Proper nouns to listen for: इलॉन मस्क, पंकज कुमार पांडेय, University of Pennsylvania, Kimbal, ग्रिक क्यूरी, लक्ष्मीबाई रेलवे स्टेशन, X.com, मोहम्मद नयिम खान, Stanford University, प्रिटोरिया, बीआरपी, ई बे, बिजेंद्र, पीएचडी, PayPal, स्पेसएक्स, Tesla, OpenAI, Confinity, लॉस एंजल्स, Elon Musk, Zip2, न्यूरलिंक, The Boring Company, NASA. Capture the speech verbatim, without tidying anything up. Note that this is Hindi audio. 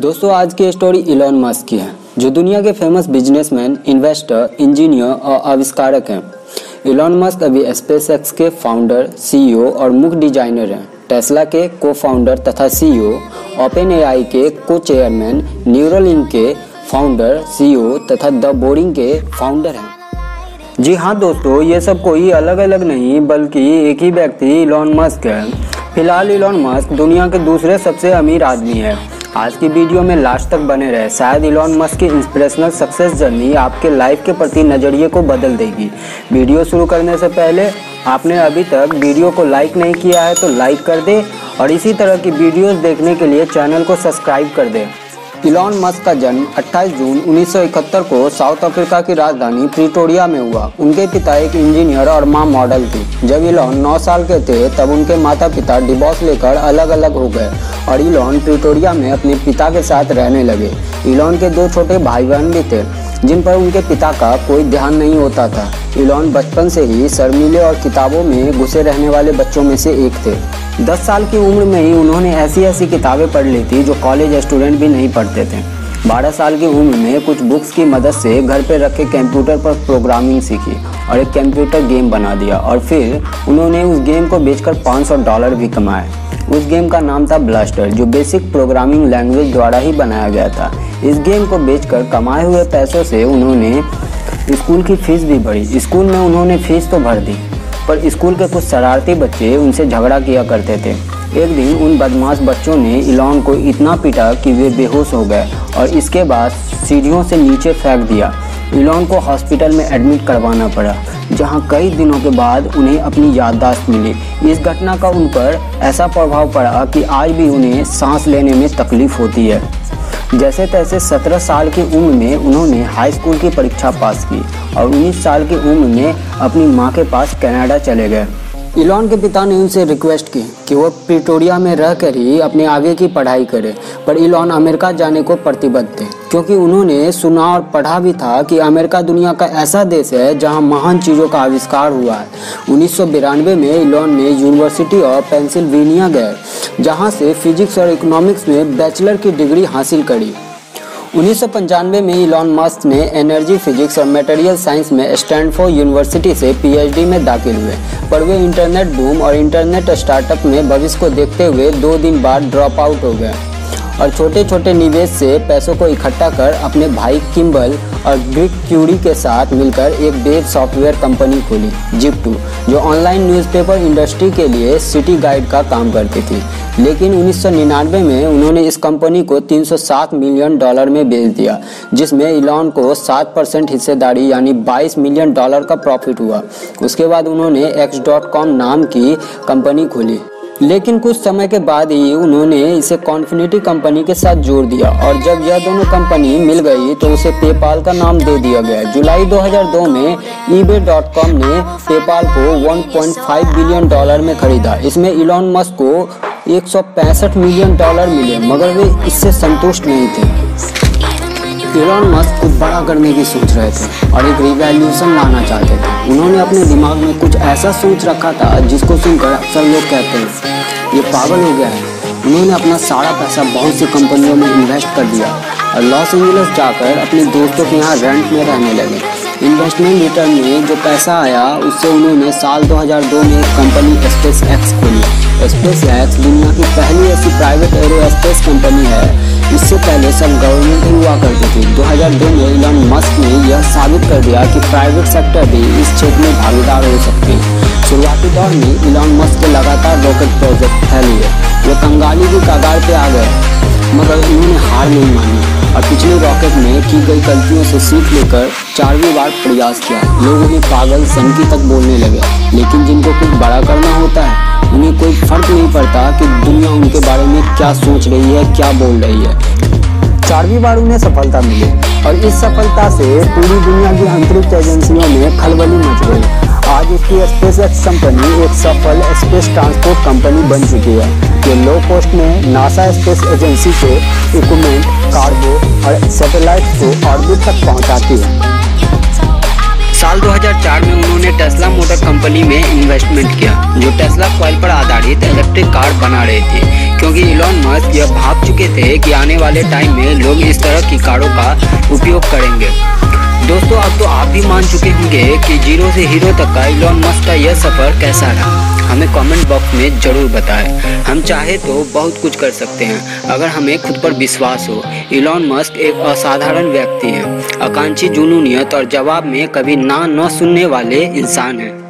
दोस्तों आज की स्टोरी इलॉन मस्क की है, जो दुनिया के फेमस बिजनेसमैन, इन्वेस्टर, इंजीनियर और आविष्कारक हैं। इलॉन मस्क अभी स्पेसएक्स के फाउंडर, सीईओ और मुख्य डिजाइनर हैं। टेस्ला के को फाउंडर तथा सीईओ, ओपन ए आई के को चेयरमैन, न्यूरलिंक के फाउंडर, सीईओ तथा द बोरिंग के फाउंडर हैं। जी हाँ दोस्तों, ये सब कोई अलग अलग नहीं बल्कि एक ही व्यक्ति इलॉन मस्क है। फिलहाल इलॉन मस्क दुनिया के दूसरे सबसे अमीर आदमी है। आज की वीडियो में लास्ट तक बने रहे, शायद इलॉन मस्क की इंस्पिरेशनल सक्सेस जर्नी आपके लाइफ के प्रति नज़रिए को बदल देगी। वीडियो शुरू करने से पहले आपने अभी तक वीडियो को लाइक नहीं किया है तो लाइक कर दे और इसी तरह की वीडियोज़ देखने के लिए चैनल को सब्सक्राइब कर दें। इलॉन मस्क का जन्म अट्ठाईस जून उन्नीस सौ इकहत्तर को साउथ अफ्रीका की राजधानी प्रिटोरिया में हुआ। उनके पिता एक इंजीनियर और मां मॉडल थी। जब इलॉन नौ साल के थे तब उनके माता पिता डिवोर्स लेकर अलग अलग हो गए और इलॉन प्रिटोरिया में अपने पिता के साथ रहने लगे। इलॉन के दो छोटे भाई बहन भी थे जिन पर उनके पिता का कोई ध्यान नहीं होता था। इलॉन बचपन से ही शर्मीले और किताबों में घुसे रहने वाले बच्चों में से एक थे। दस साल की उम्र में ही उन्होंने ऐसी ऐसी किताबें पढ़ ली थी जो कॉलेज स्टूडेंट भी नहीं पढ़ते थे। बारह साल की उम्र में कुछ बुक्स की मदद से घर पर रखे कंप्यूटर पर प्रोग्रामिंग सीखी और एक कंप्यूटर गेम बना दिया और फिर उन्होंने उस गेम को बेचकर पाँच सौ डॉलर भी कमाए। उस गेम का नाम था ब्लास्टर, जो बेसिक प्रोग्रामिंग लैंग्वेज द्वारा ही बनाया गया था। इस गेम को बेचकर कमाए हुए पैसों से उन्होंने स्कूल की फीस भी भरी। स्कूल में उन्होंने फीस तो भर दी पर स्कूल के कुछ शरारती बच्चे उनसे झगड़ा किया करते थे। एक दिन उन बदमाश बच्चों ने इलॉन को इतना पीटा कि वे बेहोश हो गए और इसके बाद सीढ़ियों से नीचे फेंक दिया। इलॉन को हॉस्पिटल में एडमिट करवाना पड़ा, जहां कई दिनों के बाद उन्हें अपनी याददाश्त मिली। इस घटना का उन पर ऐसा प्रभाव पड़ा कि आज भी उन्हें सांस लेने में तकलीफ होती है। जैसे तैसे सत्रह साल की उम्र में उन्होंने हाई स्कूल की परीक्षा पास की और उन्नीस साल की उम्र में अपनी मां के पास कनाडा चले गए। इलॉन के पिता ने उनसे रिक्वेस्ट की कि वह प्रिटोरिया में रहकर ही अपने आगे की पढ़ाई करे, पर इलॉन अमेरिका जाने को प्रतिबद्ध थे क्योंकि उन्होंने सुना और पढ़ा भी था कि अमेरिका दुनिया का ऐसा देश है जहां महान चीज़ों का आविष्कार हुआ है। उन्नीस सौ बिरानवे में इलॉन ने यूनिवर्सिटी ऑफ पेंसिल्वेनिया गए, जहां से फिजिक्स और इकोनॉमिक्स में बैचलर की डिग्री हासिल करी। उन्नीस सौ पंचानवे में इलॉन मस्क ने एनर्जी, फिजिक्स और मटेरियल साइंस में स्टैनफोर्ड यूनिवर्सिटी से पीएचडी में दाखिल हुए, पर वे इंटरनेट बूम और इंटरनेट स्टार्टअप में भविष्य को देखते हुए दो दिन बाद ड्रॉप आउट हो गए और छोटे छोटे निवेश से पैसों को इकट्ठा कर अपने भाई किम्बल और ग्रिक क्यूरी के साथ मिलकर एक वेब सॉफ्टवेयर कंपनी खोली, जिप टू, जो ऑनलाइन न्यूज़पेपर इंडस्ट्री के लिए सिटी गाइड का काम करती थी। लेकिन उन्नीस सौ निन्यानवे में उन्होंने इस कंपनी को तीन सौ सात मिलियन डॉलर में बेच दिया, जिसमें इलॉन को सात परसेंट हिस्सेदारी यानी बाईस मिलियन डॉलर का प्रॉफिट हुआ। उसके बाद उन्होंने एक्स डॉट कॉम नाम की कंपनी खोली, लेकिन कुछ समय के बाद ही उन्होंने इसे कॉन्फिनिटी कंपनी के साथ जोड़ दिया और जब यह दोनों कंपनी मिल गई तो उसे पेपाल का नाम दे दिया गया। जुलाई दो हज़ार दो में ई बे डॉट कॉम ने पेपाल को एक पॉइंट पाँच बिलियन डॉलर में खरीदा। इसमें इलॉन मस्क को एक सौ पैंसठ मिलियन डॉलर मिले, मगर वे इससे संतुष्ट नहीं थे। इलॉन मस्क कुछ बड़ा करने की सोच रहे थे और एक रिवॉल्यूशन लाना चाहते थे। उन्होंने अपने दिमाग में कुछ ऐसा सोच रखा था जिसको सुनकर अक्सर लोग कहते हैं ये पागल हो गया है। उन्होंने अपना सारा पैसा बहुत सी कंपनियों में इन्वेस्ट कर दिया और लॉस एंजल्स जाकर अपने दोस्तों के यहाँ रेंट में रहने लगे। इन्वेस्टमेंट रिटर्न में जो पैसा आया उससे उन्होंने साल दो हज़ार दो में कंपनी स्पेसएक्स खोली। स्पेसएक्स दुनिया की पहली ऐसी प्राइवेट एरोस्पेस कंपनी है। इससे पहले सब गवर्नमेंट ही हुआ करती थी। दो हज़ार दो में इलॉन मस्क ने यह साबित कर दिया कि प्राइवेट सेक्टर भी इस क्षेत्र में भागीदार हो सकती है। शुरुआती दौर में इलॉन मस्क के लगातार रॉकेट प्रोजेक्ट फैल गए, वे कंगाली की कगार पे आ गए, मगर उन्होंने हार नहीं मानी और पिछले रॉकेट में की गई गलतियों से सीख लेकर चारवीं बार प्रयास किया। लोगों ने पागल सनकी तक बोलने लगे, लेकिन जिनको कुछ बड़ा करना होता है उन्हें कोई फर्क नहीं पड़ता कि दुनिया उनके बारे में क्या सोच रही है, क्या बोल रही है। चारवीं बार उन्हें सफलता मिली और इस सफलता से पूरी दुनिया की अंतरिक्ष एजेंसियों में खलबली मच गई। आज उसकी स्पेसएक्स कंपनी एक सफल स्पेस ट्रांसपोर्ट कंपनी बन चुकी है। ये लो कॉस्ट में नासा स्पेस एजेंसी से इक्विपमेंट, कार्गो और सैटेलाइट को ऑर्बिट तक पहुँचाती है। साल दो हज़ार चार में उन्होंने टेस्ला मोटर कंपनी में इन्वेस्टमेंट किया, जो टेस्ला कॉइल पर आधारित इलेक्ट्रिक कार बना रहे थे, क्योंकि इलॉन मस्क यह भाग चुके थे कि आने वाले टाइम में लोग इस तरह की कारों का उपयोग करेंगे। दोस्तों, अब तो आप भी मान चुके होंगे कि जीरो से हीरो तक का इलॉन मस्क का यह सफ़र कैसा रहा, हमें कमेंट बॉक्स में ज़रूर बताएं। हम चाहे तो बहुत कुछ कर सकते हैं अगर हमें खुद पर विश्वास हो। इलॉन मस्क एक असाधारण व्यक्ति हैं, आकांक्षी, जुनूनियत और जवाब में कभी ना न सुनने वाले इंसान हैं।